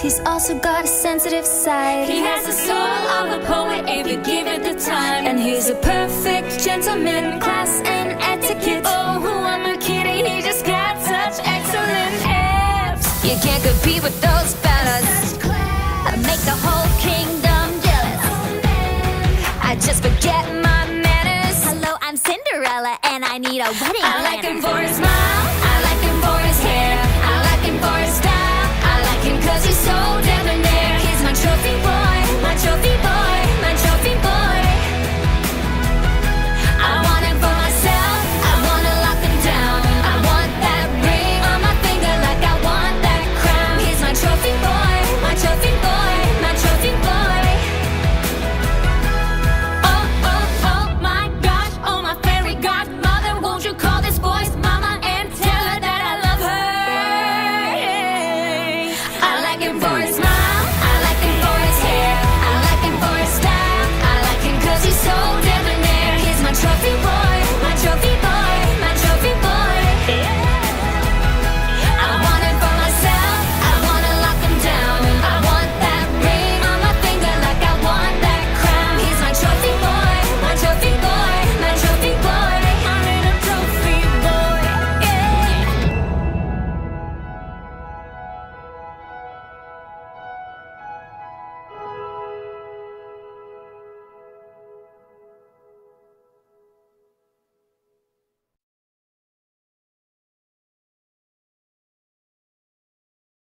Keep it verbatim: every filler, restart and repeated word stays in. he's also got a sensitive side. He has the soul of a poet if you give it the time. And he's a perfect gentleman, class and etiquette. Oh, who am I kidding? He just got such excellent abs. You can't compete with those fellas.